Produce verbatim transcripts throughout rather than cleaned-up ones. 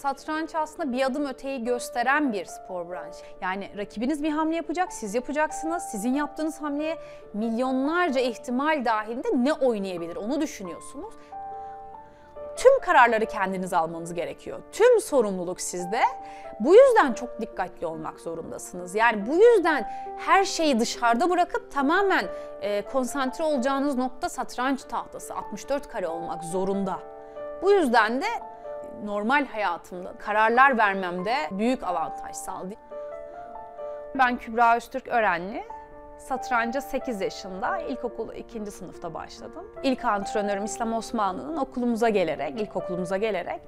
satranç aslında bir adım öteyi gösteren bir spor branşı. Yani rakibiniz bir hamle yapacak, siz yapacaksınız. Sizin yaptığınız hamleye milyonlarca ihtimal dahilinde ne oynayabilir onu düşünüyorsunuz. Tüm kararları kendiniz almanız gerekiyor. Tüm sorumluluk sizde. Bu yüzden çok dikkatli olmak zorundasınız. Yani bu yüzden her şeyi dışarıda bırakıp tamamen e, konsantre olacağınız nokta satranç tahtası. altmış dört kare olmak zorunda. Bu yüzden de normal hayatımda karar vermemde büyük avantaj sağladı. Ben Kübra Öztürk Örenli. Satranca sekiz yaşında, ilkokul ikinci sınıfta başladım. İlk antrenörüm İslam Osmanoğlu'nun okulumuza gelerek, ilkokulumuza gelerek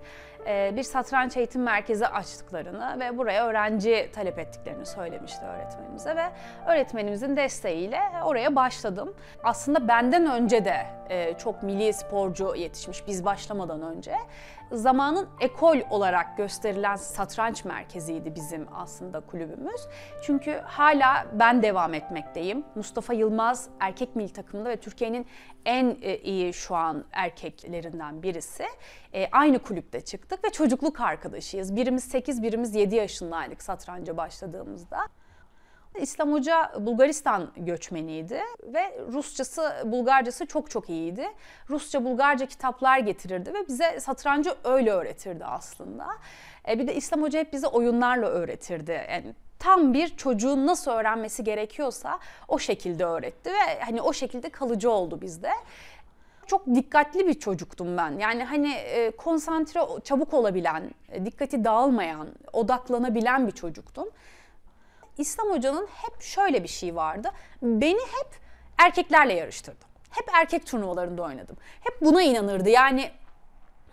bir satranç eğitim merkezi açtıklarını ve buraya öğrenci talep ettiklerini söylemişti öğretmenimize ve öğretmenimizin desteğiyle oraya başladım. Aslında benden önce de çok milli sporcu yetişmiş, biz başlamadan önce. Zamanın ekol olarak gösterilen satranç merkeziydi bizim aslında kulübümüz. Çünkü hala ben devam etmekteyim. Mustafa Yılmaz erkek milli takımında ve Türkiye'nin en iyi şu an erkeklerinden birisi. Aynı kulüpte çıktı ve çocukluk arkadaşıyız. Birimiz sekiz, birimiz yedi yaşındaydık satranca başladığımızda. İslam Hoca Bulgaristan göçmeniydi ve Rusçası, Bulgarcası çok çok iyiydi. Rusça, Bulgarca kitaplar getirirdi ve bize satrancı öyle öğretirdi aslında. Bir de İslam Hoca hep bize oyunlarla öğretirdi. Yani tam bir çocuğun nasıl öğrenmesi gerekiyorsa o şekilde öğretti ve hani o şekilde kalıcı oldu bizde. Çok dikkatli bir çocuktum ben. Yani hani konsantre, çabuk olabilen, dikkati dağılmayan, odaklanabilen bir çocuktum. İslam Hoca'nın hep şöyle bir şey vardı. Beni hep erkeklerle yarıştırdı. Hep erkek turnuvalarında oynadım. Hep buna inanırdı. Yani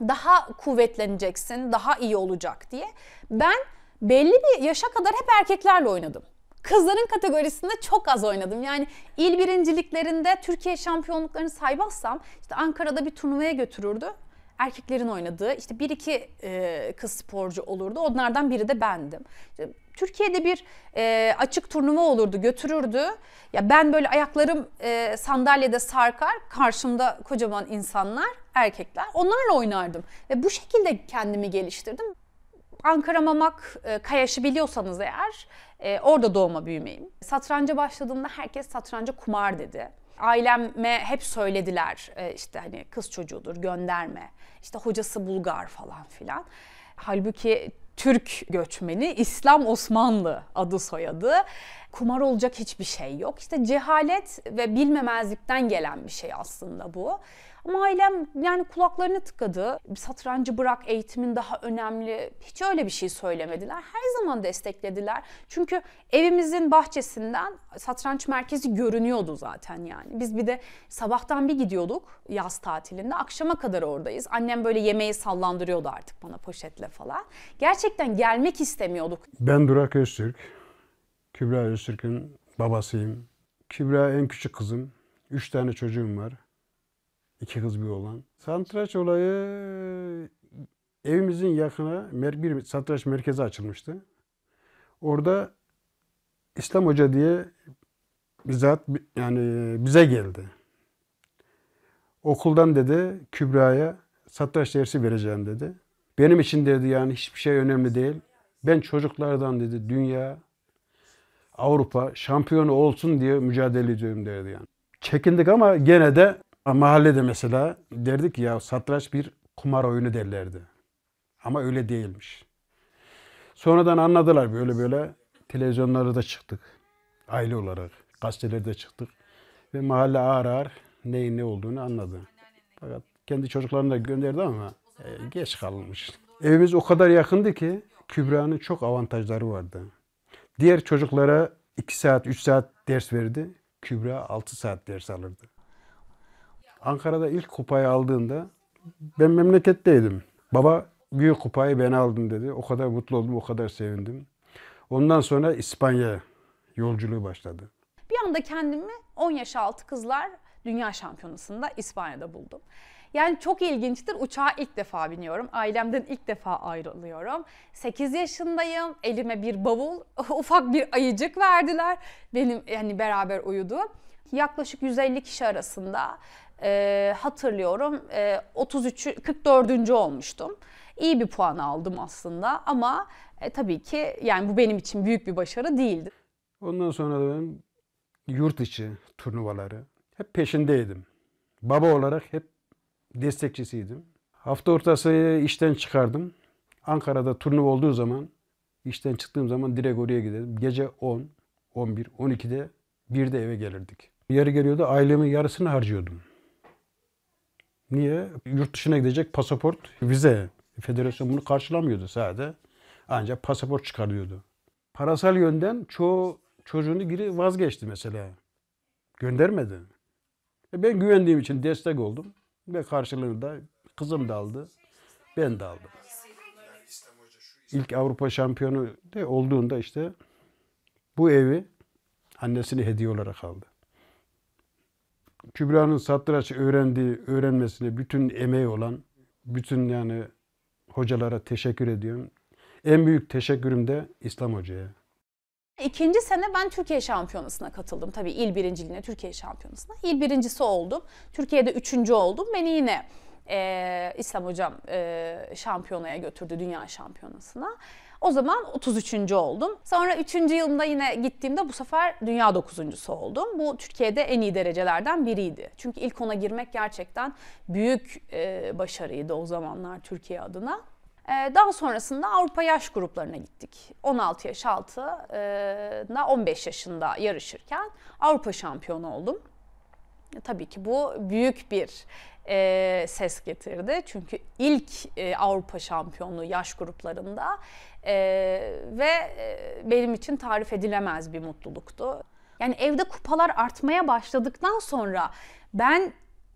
daha kuvvetleneceksin, daha iyi olacak diye. Ben belli bir yaşa kadar hep erkeklerle oynadım. Kızların kategorisinde çok az oynadım. Yani il birinciliklerinde Türkiye şampiyonluklarını saymazsam işte Ankara'da bir turnuvaya götürürdü. Erkeklerin oynadığı işte bir iki e, kız sporcu olurdu. Onlardan biri de bendim. İşte Türkiye'de bir e, açık turnuva olurdu, götürürdü. Ya ben böyle ayaklarım e, sandalyede sarkar, karşımda kocaman insanlar, erkekler. Onlarla oynardım ve bu şekilde kendimi geliştirdim. Ankara Mamak, Kayaş'ı biliyorsanız eğer, orada doğma büyümeyim. Satranca başladığımda herkes satranca kumar dedi. Aileme hep söylediler işte hani kız çocuğudur, gönderme, işte hocası Bulgar falan filan. Halbuki Türk göçmeni, İslam Osmanlı adı soyadı. Kumar olacak hiçbir şey yok. İşte cehalet ve bilmemezlikten gelen bir şey aslında bu. Ama ailem yani kulaklarını tıkadı. Satrancı bırak, eğitimin daha önemli. Hiç öyle bir şey söylemediler. Her zaman desteklediler. Çünkü evimizin bahçesinden satranç merkezi görünüyordu zaten yani. Biz bir de sabahtan bir gidiyorduk yaz tatilinde. Akşama kadar oradayız. Annem böyle yemeği sallandırıyordu artık bana poşetle falan. Gerçekten gelmek istemiyorduk. Ben Durak Öztürk. Kübra Öztürk'ün babasıyım. Kübra en küçük kızım. Üç tane çocuğum var. İki kız bir oğlan. Satranç olayı evimizin yakına bir satranç merkezi açılmıştı. Orada İslam Hoca diye bizzat yani bize geldi. Okuldan dedi Kübra'ya satranç dersi vereceğim dedi. Benim için dedi yani hiçbir şey önemli değil. Ben çocuklardan dedi dünya, Avrupa şampiyonu olsun diye mücadele ediyorum derdi yani. Çekindik ama gene de mahallede mesela derdik ya satranç bir kumar oyunu derlerdi. Ama öyle değilmiş. Sonradan anladılar böyle böyle televizyonlara da çıktık. Aile olarak gazetelerde çıktık. Ve mahalle ağır ağır neyin ne olduğunu anladı. Fakat kendi çocuklarını da gönderdi ama e, geç kalmış. Evimiz o kadar yakındı ki Kübra'nın çok avantajları vardı. Diğer çocuklara iki saat, üç saat ders verdi. Kübra altı saat ders alırdı. Ankara'da ilk kupayı aldığında ben memleketteydim. Baba büyük kupayı ben aldım dedi. O kadar mutlu oldum, o kadar sevindim. Ondan sonra İspanya yolculuğu başladı. Bir anda kendimi on yaş altı kızlar dünya şampiyonasında İspanya'da buldum. Yani çok ilginçtir. Uçağa ilk defa biniyorum. Ailemden ilk defa ayrılıyorum. sekiz yaşındayım. Elime bir bavul, ufak bir ayıcık verdiler. Benim yani beraber uyudu. Yaklaşık yüz elli kişi arasında e, hatırlıyorum e, otuz üç kırk dördüncü olmuştum. iyi bir puan aldım aslında ama e, tabii ki yani bu benim için büyük bir başarı değildi. Ondan sonra da ben yurt içi turnuvaları hep peşindeydim. Baba olarak hep destekçisiydim. Hafta ortası işten çıkardım. Ankara'da turnuva olduğu zaman, işten çıktığım zaman direkt oraya giderdim. Gece on, on bir, on iki'de birde eve gelirdik. Yarı geliyordu, ailemin yarısını harcıyordum. Niye? Yurt dışına gidecek pasaport, vize. Federasyon bunu karşılamıyordu sadece. Ancak pasaport çıkarıyordu. Parasal yönden çoğu çocuğunu biri vazgeçti mesela. Göndermedi. Ben güvendiğim için destek oldum. Ve karşılığında kızım da aldı, ben de aldım. İlk Avrupa şampiyonu olduğunda işte bu evi annesine hediye olarak aldı. Kübra'nın satranç öğrendiği, öğrenmesine bütün emeği olan, bütün yani hocalara teşekkür ediyorum. En büyük teşekkürüm de İslam Hoca'ya. İkinci sene ben Türkiye Şampiyonası'na katıldım. Tabii il birinciliğine, Türkiye Şampiyonası'na. İl birincisi oldum. Türkiye'de üçüncü oldum. Beni yine e, İslam Hocam e, şampiyonaya götürdü, Dünya Şampiyonası'na. O zaman otuz üçüncü oldum. Sonra üçüncü yılımda yine gittiğimde bu sefer dünya dokuzuncusu oldum. Bu Türkiye'de en iyi derecelerden biriydi. Çünkü ilk ona girmek gerçekten büyük e, başarıydı o zamanlar Türkiye adına. E, daha sonrasında Avrupa yaş gruplarına gittik. on altı yaş altında on beş yaşında yarışırken Avrupa şampiyonu oldum. E, tabii ki bu büyük bir E, ses getirdi. Çünkü ilk e, Avrupa şampiyonluğu yaş gruplarında e, ve e, benim için tarif edilemez bir mutluluktu. Yani evde kupalar artmaya başladıktan sonra ben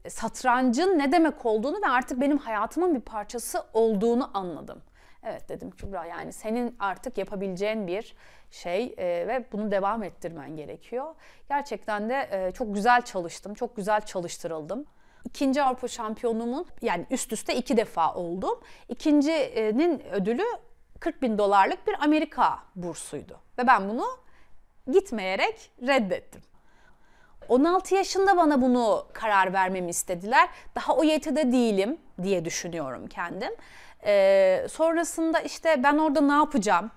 satrancın ne demek olduğunu ve artık benim hayatımın bir parçası olduğunu anladım. Evet dedim Kübra, yani senin artık yapabileceğin bir şey e, ve bunu devam ettirmen gerekiyor. Gerçekten de e, çok güzel çalıştım, çok güzel çalıştırıldım. İkinci Avrupa şampiyonumun, yani üst üste iki defa oldum. İkincinin ödülü kırk bin dolarlık bir Amerika bursuydu. Ve ben bunu gitmeyerek reddettim. on altı yaşında bana bunu karar vermemi istediler. Daha o yetide değilim diye düşünüyorum kendim. Ee, sonrasında işte ben orada ne yapacağım?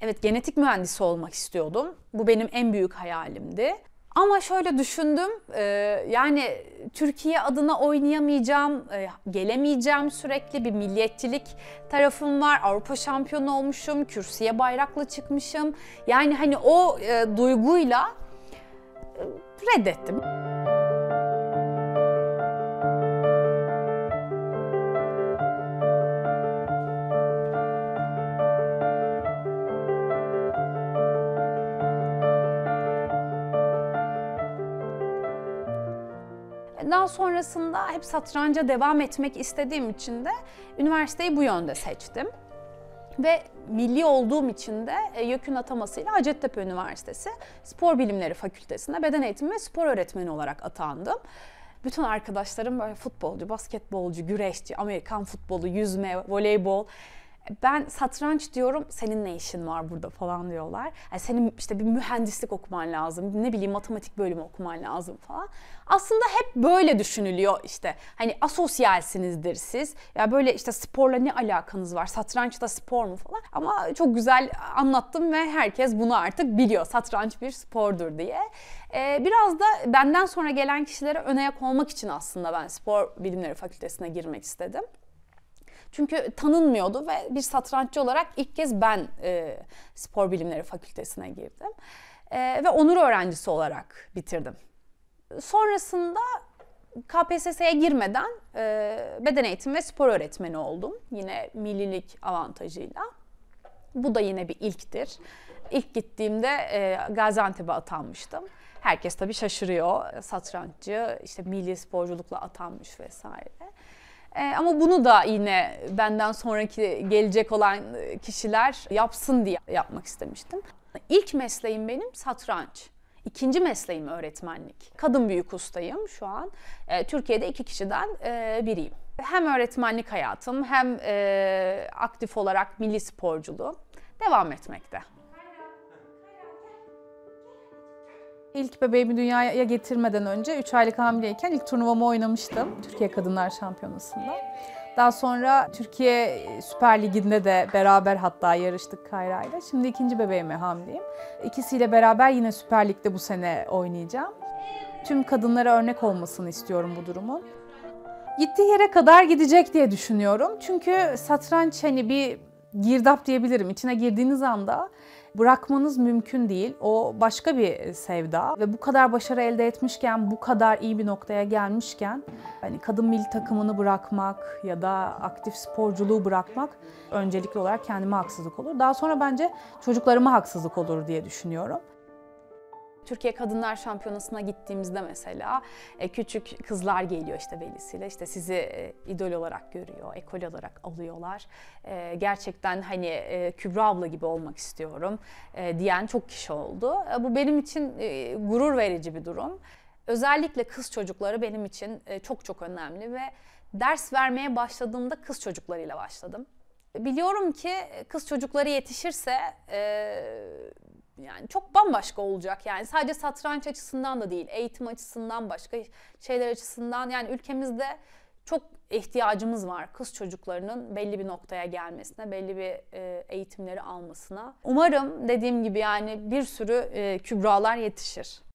Evet, genetik mühendisi olmak istiyordum. Bu benim en büyük hayalimdi. Ama şöyle düşündüm, yani Türkiye adına oynayamayacağım, gelemeyeceğim, sürekli bir milliyetçilik tarafım var. Avrupa şampiyonu olmuşum, kürsüye bayrakla çıkmışım. Yani hani o duyguyla reddettim. Daha sonrasında hep satranca devam etmek istediğim için de üniversiteyi bu yönde seçtim. Ve milli olduğum için de YÖK'ün atamasıyla Hacettepe Üniversitesi Spor Bilimleri Fakültesi'ne beden eğitimi ve spor öğretmeni olarak atandım. Bütün arkadaşlarım böyle futbolcu, basketbolcu, güreşçi, Amerikan futbolu, yüzme, voleybol. Ben satranç diyorum, senin ne işin var burada falan diyorlar. Yani senin işte bir mühendislik okuman lazım, ne bileyim matematik bölümü okuman lazım falan. Aslında hep böyle düşünülüyor işte. Hani asosyalsinizdir siz. Ya böyle işte sporla ne alakanız var, satrançta spor mu falan. Ama çok güzel anlattım ve herkes bunu artık biliyor. Satranç bir spordur diye. Ee, biraz da benden sonra gelen kişilere ön ayak olmak için aslında ben Spor Bilimleri Fakültesi'ne girmek istedim. Çünkü tanınmıyordu ve bir satranççı olarak ilk kez ben e, Spor Bilimleri Fakültesi'ne girdim. E, ve onur öğrencisi olarak bitirdim. Sonrasında K P S S'ye girmeden e, beden eğitimi ve spor öğretmeni oldum. Yine millilik avantajıyla. Bu da yine bir ilktir. İlk gittiğimde e, Gaziantep'e atanmıştım. Herkes tabii şaşırıyor. Satranççı, işte milli sporculukla atanmış vesaire. Ama bunu da yine benden sonraki gelecek olan kişiler yapsın diye yapmak istemiştim. İlk mesleğim benim satranç. İkinci mesleğim öğretmenlik. Kadın büyük ustayım şu an. Türkiye'de iki kişiden biriyim. Hem öğretmenlik hayatım hem aktif olarak milli sporculuğum devam etmekte. İlk bebeğimi dünyaya getirmeden önce üç aylık hamileyken ilk turnuvamı oynamıştım Türkiye Kadınlar Şampiyonası'nda. Daha sonra Türkiye Süper Ligi'nde de beraber hatta yarıştık Kayra ile. Şimdi ikinci bebeğime hamileyim. İkisiyle beraber yine Süper Lig'de bu sene oynayacağım. Tüm kadınlara örnek olmasını istiyorum bu durumun. Gittiği yere kadar gidecek diye düşünüyorum. Çünkü satranç hani bir girdap diyebilirim. İçine girdiğiniz anda bırakmanız mümkün değil. O başka bir sevda ve bu kadar başarı elde etmişken, bu kadar iyi bir noktaya gelmişken hani kadın milli takımını bırakmak ya da aktif sporculuğu bırakmak öncelikli olarak kendime haksızlık olur. Daha sonra bence çocuklarıma haksızlık olur diye düşünüyorum. Türkiye Kadınlar Şampiyonası'na gittiğimizde mesela küçük kızlar geliyor işte velisiyle, işte sizi idol olarak görüyor, ekol olarak alıyorlar. Gerçekten hani Kübra abla gibi olmak istiyorum diyen çok kişi oldu. Bu benim için gurur verici bir durum. Özellikle kız çocukları benim için çok çok önemli ve ders vermeye başladığımda kız çocuklarıyla başladım. Biliyorum ki kız çocukları yetişirse yani çok bambaşka olacak, yani sadece satranç açısından da değil, eğitim açısından, başka şeyler açısından, yani ülkemizde çok ihtiyacımız var kız çocuklarının belli bir noktaya gelmesine, belli bir eğitimleri almasına. Umarım dediğim gibi yani bir sürü Kübralar yetişir.